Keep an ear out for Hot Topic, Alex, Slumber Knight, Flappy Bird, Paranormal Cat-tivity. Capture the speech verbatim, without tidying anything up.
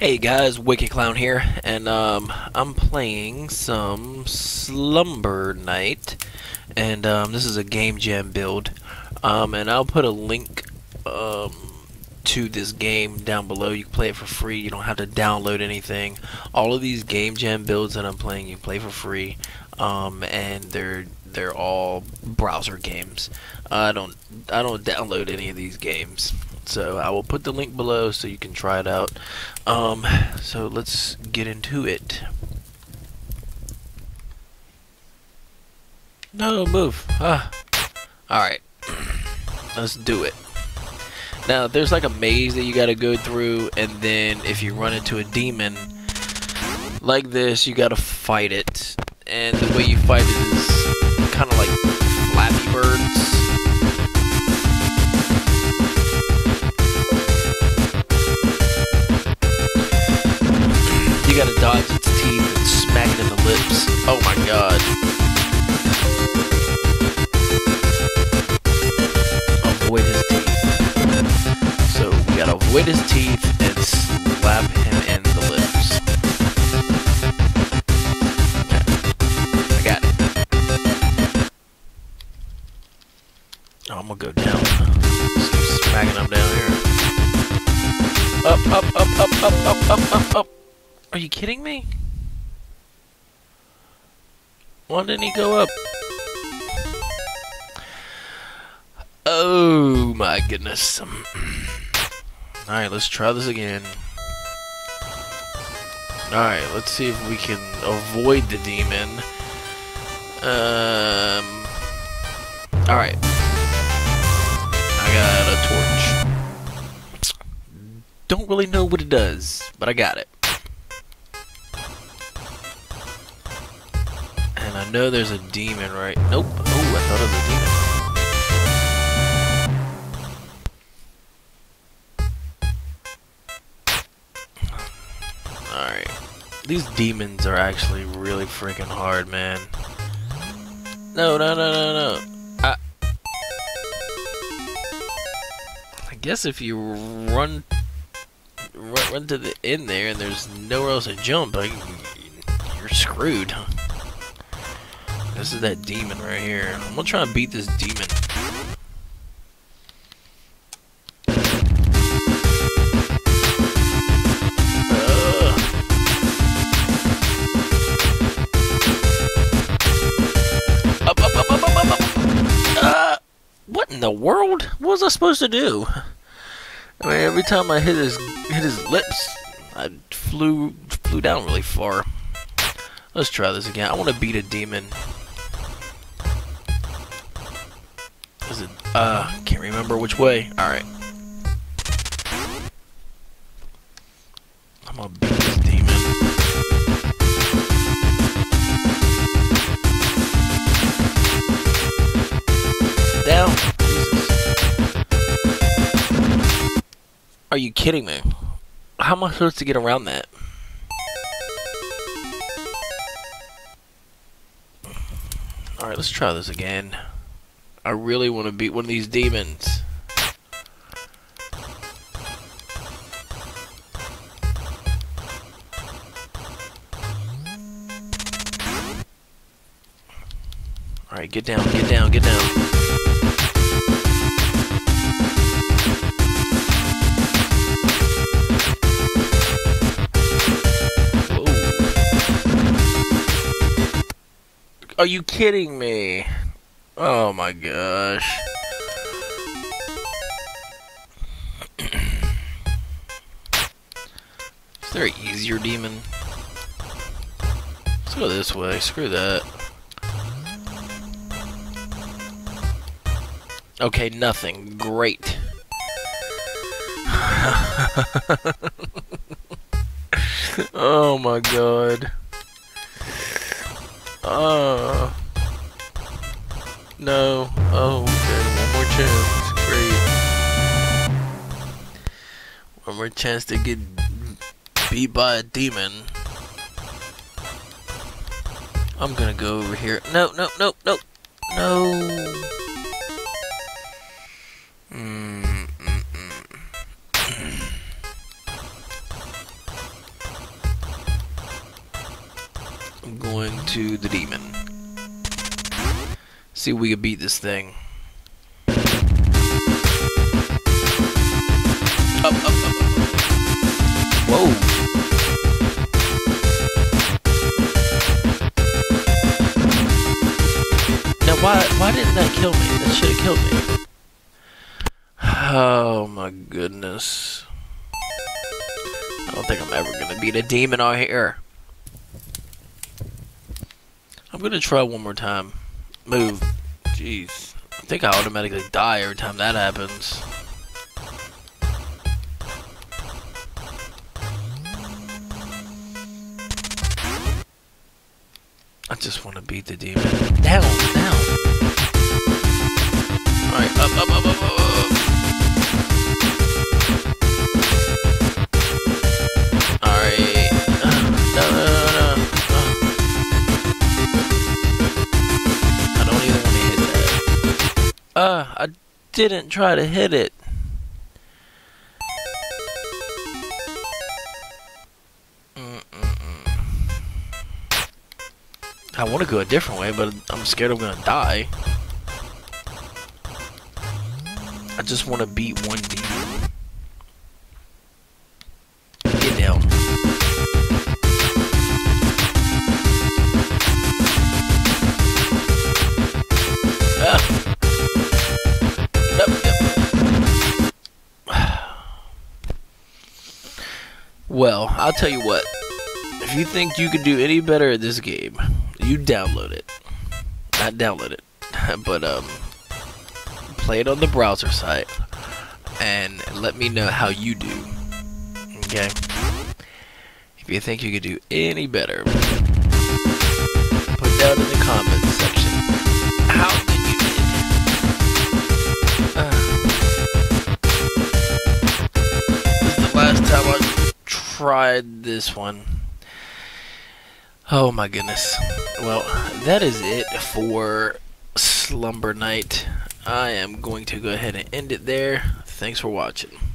Hey guys, Wicked Clown here, and um, I'm playing some Slumber Knight, and um, this is a game jam build, um, and I'll put a link um, to this game down below. You can play it for free, you don't have to download anything. All of these game jam builds that I'm playing, you play for free, um, and they're they're all browser games. I don't I don't download any of these games. So I will put the link below so you can try it out. Um, so let's get into it. No, move. Ah. Alright. Let's do it. Now, there's like a maze that you gotta go through, and then if you run into a demon like this, you gotta fight it. And the way you fight it is kinda like Flappy Birds. You gotta dodge its teeth and smack it in the lips. Oh my god. Avoid his teeth. So we gotta avoid his teeth and slap him in the lips. Okay. I got it. Oh, I'm gonna go down. Just keep smacking him down here. Up, up, up, up, up, up, up, up, up. Are you kidding me? Why didn't he go up? Oh my goodness. Alright, let's try this again. Alright, let's see if we can avoid the demon. Um. Alright. I got a torch. Don't really know what it does, but I got it. I know there's a demon, right? Nope. Oh, I thought it was a demon. Alright. These demons are actually really freaking hard, man. No, no, no, no, no. I, I guess if you run, run, run to the end there and there's nowhere else to jump, like, you're screwed, huh? This is that demon right here. I'm gonna try and beat this demon. Uh. Up, up, up, up, up, up, up. Uh, what in the world? What was I supposed to do? I mean, every time I hit his hit his lips, I flew flew down really far. Let's try this again. I want to beat a demon. Is it? Uh, can't remember which way. Alright. I'm gonna beat this demon. Down. Jesus. Are you kidding me? How am I supposed to get around that? Alright, let's try this again. I really want to beat one of these demons. Alright, get down, get down, get down. Are you kidding me? Oh my gosh. Is there an easier demon? Let's go this way. Screw that. Okay, nothing. Great. Oh my god. Oh no! Oh, okay. One more chance, great. One more chance to get beat by a demon. I'm gonna go over here. No, no, no, no, no. Mm-mm-mm. going to the demon. See if we can beat this thing. Up, up, up. Whoa. Why, why didn't that kill me? That should have killed me. Oh my goodness. I don't think I'm ever going to beat a demon out here. I'm going to try one more time. Move. Jeez. I think I automatically die every time that happens. I just want to beat the demon. Down, down. Alright, up, up, up, up, up. Alright. No, no, no, no. I don't even want to hit that. Uh, I didn't try to hit it. I want to go a different way, but I'm scared I'm gonna die. I just want to beat one demon. Get down. Ah. Yep, yep. Well, I'll tell you what. If you think you could do any better at this game, you download it. Not download it, but um, play it on the browser site and let me know how you do. Okay? If you think you could do any better, put down in the comments section how good you did. Uh, this is the last time I tried this one. Oh my goodness. Well, that is it for Slumber Knight. I am going to go ahead and end it there. Thanks for watching.